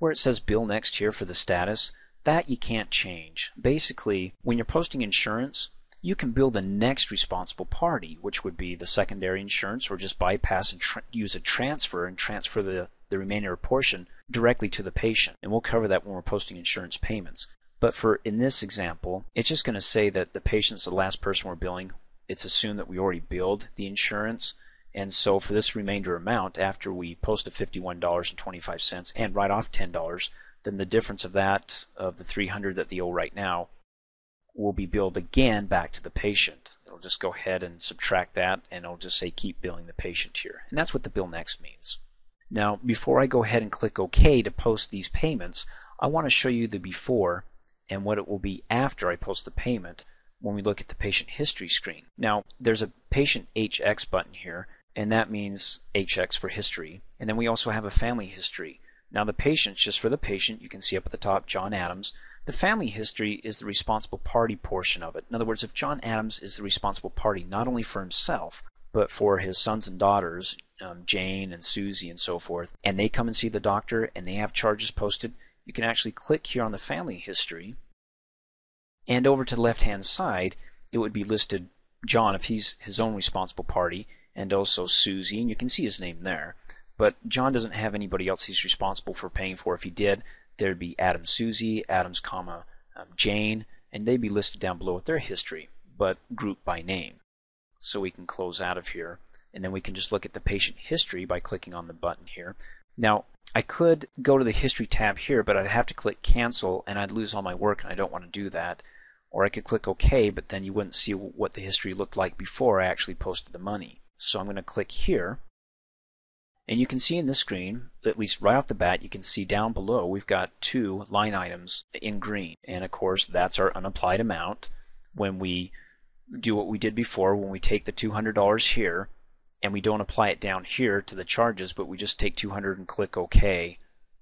where it says bill next here for the status, that you can't change. Basically, when you're posting insurance, you can bill the next responsible party, which would be the secondary insurance, or just bypass and use a transfer and transfer the remainder portion directly to the patient. And we'll cover that when we're posting insurance payments. But for in this example, it's just going to say that the patient's the last person we're billing. It's assumed that we already billed the insurance. And so for this remainder amount, after we posted $51.25 and write off $10, then the difference of that, of the $300 that they owe right now, will be billed again back to the patient. It'll just go ahead and subtract that, and it'll just say keep billing the patient here. And that's what the bill next means. Now, before I go ahead and click OK to post these payments, I want to show you the before and what it will be after I post the payment when we look at the patient history screen. Now, there's a patient HX button here, and that means HX for history. And then we also have a family history. Now the patient's just for the patient. You can see up at the top John Adams. The family history is the responsible party portion of it. In other words, if John Adams is the responsible party not only for himself, but for his sons and daughters, Jane and Susie and so forth, and they come and see the doctor and they have charges posted, you can actually click here on the family history, and over to the left-hand side it would be listed John if he's his own responsible party, and also Susie, and you can see his name there. But John doesn't have anybody else he's responsible for paying for. If he did, there'd be Adam, Susie, Adams, Jane, and they'd be listed down below with their history, but grouped by name. So we can close out of here, and then we can just look at the patient history by clicking on the button here. Now, I could go to the history tab here, but I'd have to click cancel, and I'd lose all my work, and I don't want to do that. Or I could click OK, but then you wouldn't see what the history looked like before I actually posted the money. So I'm going to click here. And you can see in this screen, at least right off the bat, you can see down below we've got two line items in green. And of course, that's our unapplied amount. When we do what we did before, when we take the $200 here and we don't apply it down here to the charges, but we just take $200 and click OK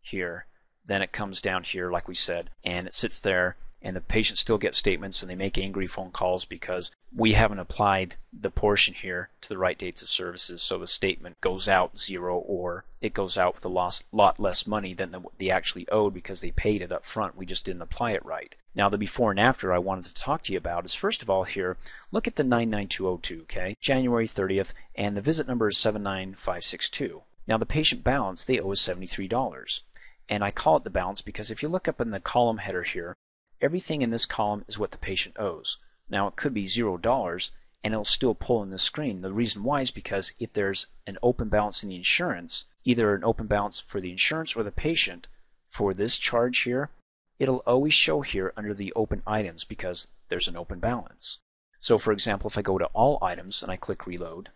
here, then it comes down here like we said, and it sits there, and the patient still gets statements and they make angry phone calls because we haven't applied the portion here to the right dates of services, so the statement goes out zero, or it goes out with a lot less money than they actually owed because they paid it up front. We just didn't apply it right. Now the before and after I wanted to talk to you about is, first of all here, look at the 99202, okay? January 30th, and the visit number is 79562. Now the patient balance they owe is $73, and I call it the balance because if you look up in the column header here, everything in this column is what the patient owes. Now it could be $0 and it'll still pull in the screen. The reason why is because if there's an open balance in the insurance, either an open balance for the insurance or the patient for this charge here, it'll always show here under the open items because there's an open balance. So for example, if I go to all items and I click reload,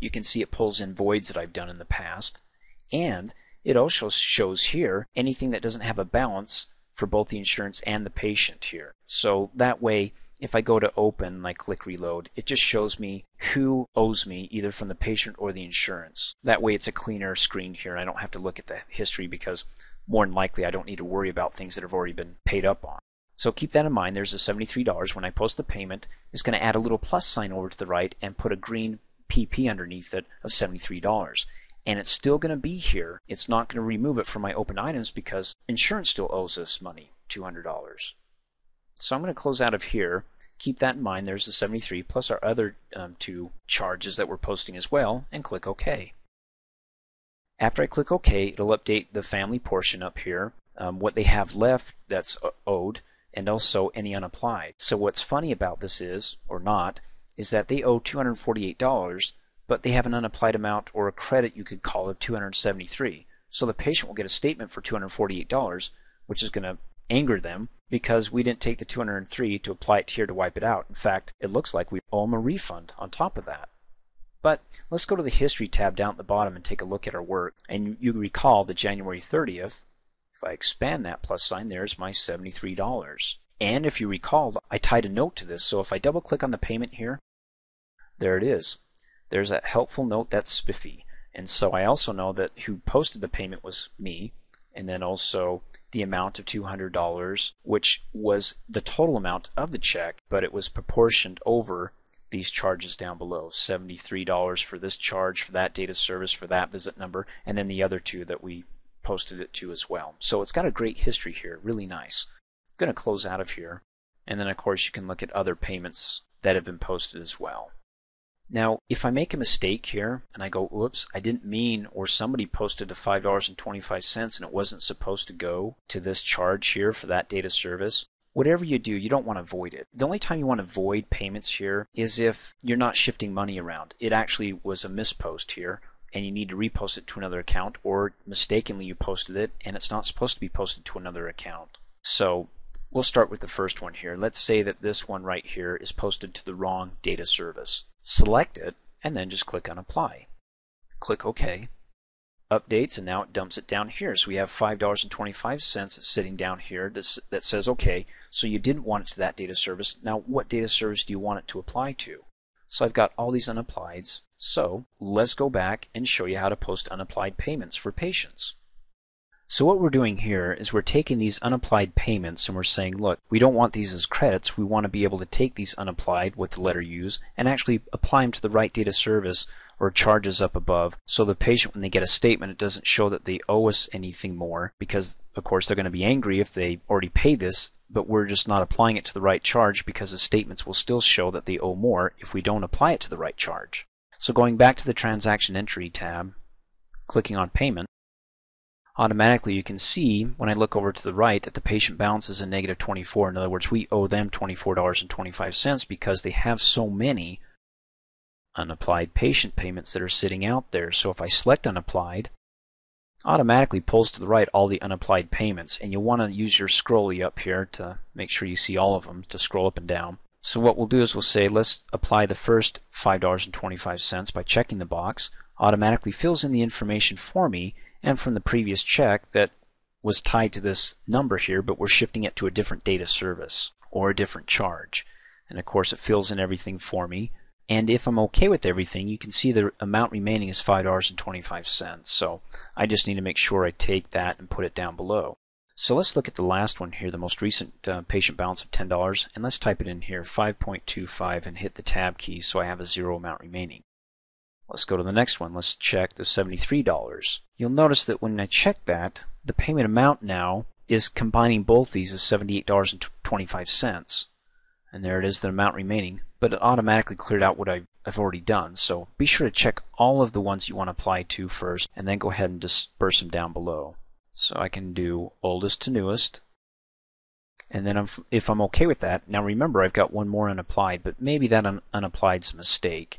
you can see it pulls in voids that I've done in the past, and it also shows here anything that doesn't have a balance for both the insurance and the patient here. So that way, if I go to open and I click reload, it just shows me who owes me, either from the patient or the insurance. That way it's a cleaner screen here, and I don't have to look at the history because more than likely I don't need to worry about things that have already been paid up on. So keep that in mind. There's the $73. When I post the payment, it's going to add a little plus sign over to the right and put a green PP underneath it of $73. And it's still going to be here. It's not going to remove it from my open items because insurance still owes us money, $200. So I'm going to close out of here. Keep that in mind. There's the 73 plus our other two charges that we're posting as well, and click OK. After I click OK, it'll update the family portion up here, what they have left that's owed, and also any unapplied. So what's funny about this is, or not, is that they owe $248, but they have an unapplied amount, or a credit you could call, of $273. So the patient will get a statement for $248, which is going to anger them because we didn't take the $203 to apply it here to wipe it out. In fact, it looks like we owe them a refund on top of that. But let's go to the history tab down at the bottom and take a look at our work. And you recall the January 30th, if I expand that plus sign, there's my $73. And if you recall, I tied a note to this. So if I double click on the payment here, there it is. There's that helpful note, that's spiffy. And so I also know that who posted the payment was me, and then also the amount of $200, which was the total amount of the check, but it was proportioned over these charges down below. $73 for this charge, for that date of service, for that visit number, and then the other two that we posted it to as well. So it's got a great history here, really nice. I'm going to close out of here, and then of course you can look at other payments that have been posted as well. Now, if I make a mistake here and I go, oops, I didn't mean, or somebody posted a $5.25 and it wasn't supposed to go to this charge here for that data service, whatever you do, you don't want to void it. The only time you want to void payments here is if you're not shifting money around. It actually was a mispost here and you need to repost it to another account, or mistakenly you posted it and it's not supposed to be posted to another account. So we'll start with the first one here. Let's say that this one right here is posted to the wrong data service. Select it and then just click on Apply. Click OK. Updates, and now it dumps it down here. So we have $5.25 sitting down here that says OK. So you didn't want it to that data service. Now what data service do you want it to apply to? So I've got all these unapplieds. So let's go back and show you how to post unapplied payments for patients. So what we're doing here is we're taking these unapplied payments and we're saying, look, we don't want these as credits. We want to be able to take these unapplied with the letter U's and actually apply them to the right data service or charges up above, so the patient, when they get a statement, it doesn't show that they owe us anything more, because of course they're going to be angry if they already paid this, but we're just not applying it to the right charge because the statements will still show that they owe more if we don't apply it to the right charge. So going back to the Transaction Entry tab, clicking on Payment, automatically you can see when I look over to the right that the patient balance is a negative $24. In other words, we owe them $24.25 because they have so many unapplied patient payments that are sitting out there. So if I select unapplied, automatically pulls to the right all the unapplied payments, and you'll want to use your scrolly up here to make sure you see all of them, to scroll up and down. So what we'll do is we'll say, let's apply the first $5.25 by checking the box. Automatically fills in the information for me and from the previous check that was tied to this number here, but we're shifting it to a different data service or a different charge. And of course it fills in everything for me, and if I'm okay with everything, you can see the amount remaining is $5.25. So I just need to make sure I take that and put it down below. So let's look at the last one here, the most recent patient balance of $10, and let's type it in here, 5.25, and hit the tab key so I have a zero amount remaining. Let's go to the next one. Let's check the $73. You'll notice that when I check that, the payment amount now is combining both these as $78.25. And there it is, the amount remaining, but it automatically cleared out what I've already done. So be sure to check all of the ones you want to apply to first, and then go ahead and disperse them down below. So I can do oldest to newest, and then if I'm okay with that, now remember I've got one more unapplied, but maybe that unapplied's a mistake.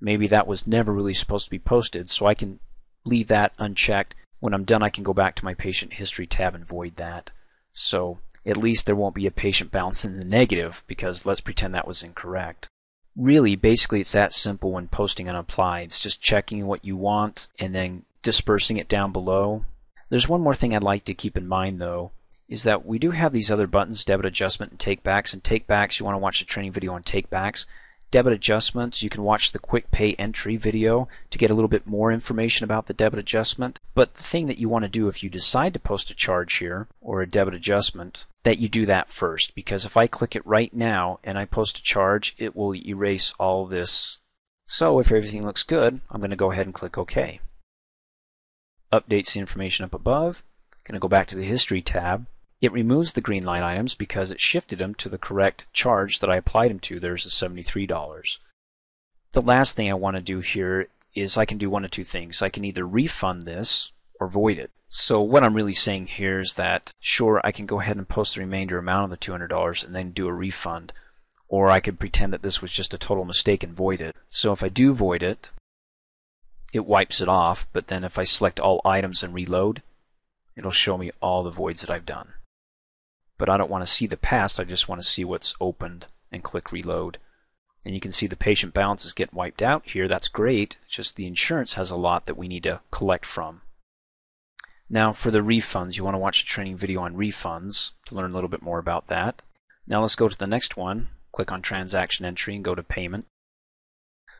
Maybe that was never really supposed to be posted, so I can leave that unchecked. When I'm done, I can go back to my patient history tab and void that. So at least there won't be a patient balance in the negative, because let's pretend that was incorrect. Really, basically it's that simple when posting unapplied. It's just checking what you want and then dispersing it down below. There's one more thing I'd like to keep in mind though, is that we do have these other buttons, debit adjustment and takebacks. And takebacks, you want to watch the training video on takebacks. Debit adjustments, you can watch the quick pay entry video to get a little bit more information about the debit adjustment. But the thing that you want to do if you decide to post a charge here or a debit adjustment, that you do that first, because if I click it right now and I post a charge, it will erase all this. So if everything looks good, I'm going to go ahead and click OK. Updates the information up above. I'm going to go back to the History tab. It removes the green line items because it shifted them to the correct charge that I applied them to. There's the $73. The last thing I want to do here is I can do one of two things. I can either refund this or void it. So what I'm really saying here is that, sure, I can go ahead and post the remainder amount of the $200 and then do a refund, or I could pretend that this was just a total mistake and void it. So if I do void it, it wipes it off, but then if I select all items and reload, it'll show me all the voids that I've done. But I don't want to see the past, I just want to see what's opened, and click reload. And you can see the patient balance is getting wiped out here. That's great, it's just the insurance has a lot that we need to collect from. Now for the refunds, you want to watch the training video on refunds to learn a little bit more about that. Now let's go to the next one, click on Transaction Entry and go to Payment.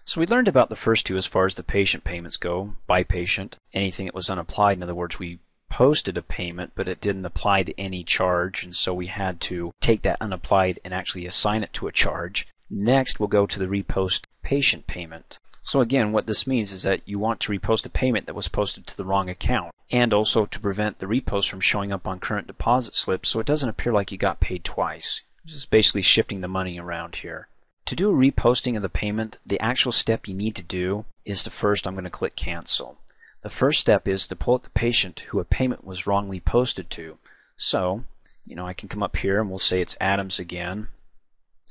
So we learned about the first two as far as the patient payments go, by patient, anything that was unapplied. In other words, we posted a payment but it didn't apply to any charge, and so we had to take that unapplied and actually assign it to a charge. Next we'll go to the repost patient payment. So again, what this means is that you want to repost a payment that was posted to the wrong account. and also to prevent the repos from showing up on current deposit slips so it doesn't appear like you got paid twice. Just basically shifting the money around here. To do a reposting of the payment, the actual step you need to do is to first, I'm going to click cancel. The first step is to pull up the patient who a payment was wrongly posted to. So, you know, I can come up here and we'll say it's Adams again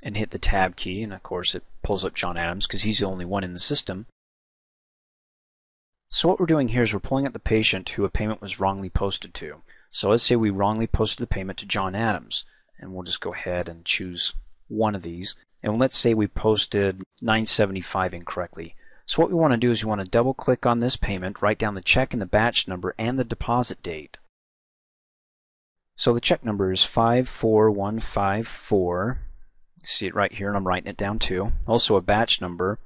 and hit the tab key, and of course it pulls up John Adams because he's the only one in the system. So what we're doing here is we're pulling up the patient who a payment was wrongly posted to. So let's say we wrongly posted the payment to John Adams, and we'll just go ahead and choose one of these. And let's say we posted $9.75 incorrectly. So what we want to do is we want to double click on this payment, write down the check and the batch number and the deposit date. So the check number is 54154. You see it right here, and I'm writing it down too. Also a batch number,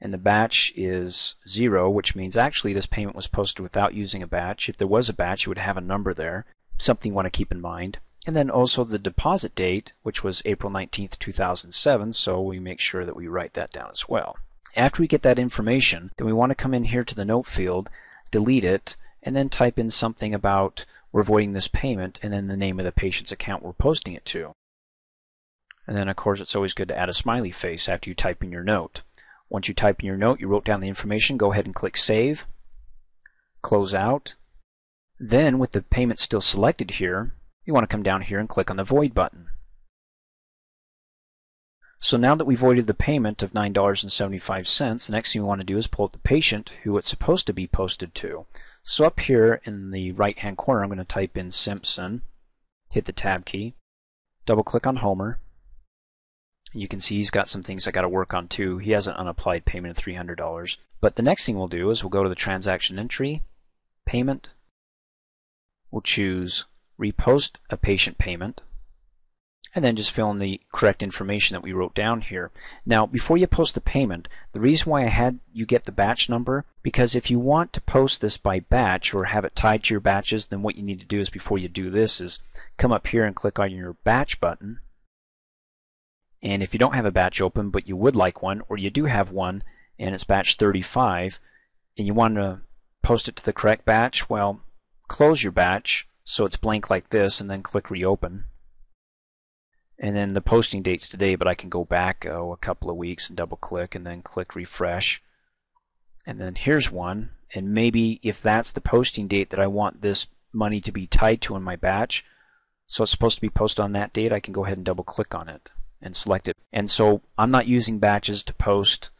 and the batch is 0, which means actually this payment was posted without using a batch. If there was a batch, you would have a number there, something you want to keep in mind. And then also the deposit date, which was April 19th, 2007, so we make sure that we write that down as well. After we get that information, then we want to come in here to the note field, delete it, and then type in something about we're voiding this payment, and then the name of the patient's account we're posting it to. And then of course it's always good to add a smiley face after you type in your note. Once you type in your note, you wrote down the information, go ahead and click save, close out. Then with the payment still selected here, you want to come down here and click on the void button. So now that we voided the payment of $9.75, the next thing we want to do is pull up the patient who it's supposed to be posted to. So up here in the right hand corner, I'm going to type in Simpson, hit the tab key, double click on Homer. You can see he's got some things I got to work on too. He has an unapplied payment of $300. But the next thing we'll do is we'll go to the transaction entry, payment, we'll choose repost a patient payment, and then just fill in the correct information that we wrote down here. Now before you post the payment, the reason why I had you get the batch number, because if you want to post this by batch or have it tied to your batches, then what you need to do is before you do this is come up here and click on your batch button. And if you don't have a batch open but you would like one, or you do have one and it's batch 35 and you want to post it to the correct batch, well, close your batch so it's blank like this and then click reopen. And then the posting date's today, but I can go back a couple of weeks and double click and then click refresh. And then here's one, and maybe if that's the posting date that I want this money to be tied to in my batch, so it's supposed to be posted on that date, I can go ahead and double click on it and select it. And so I'm not using batches to post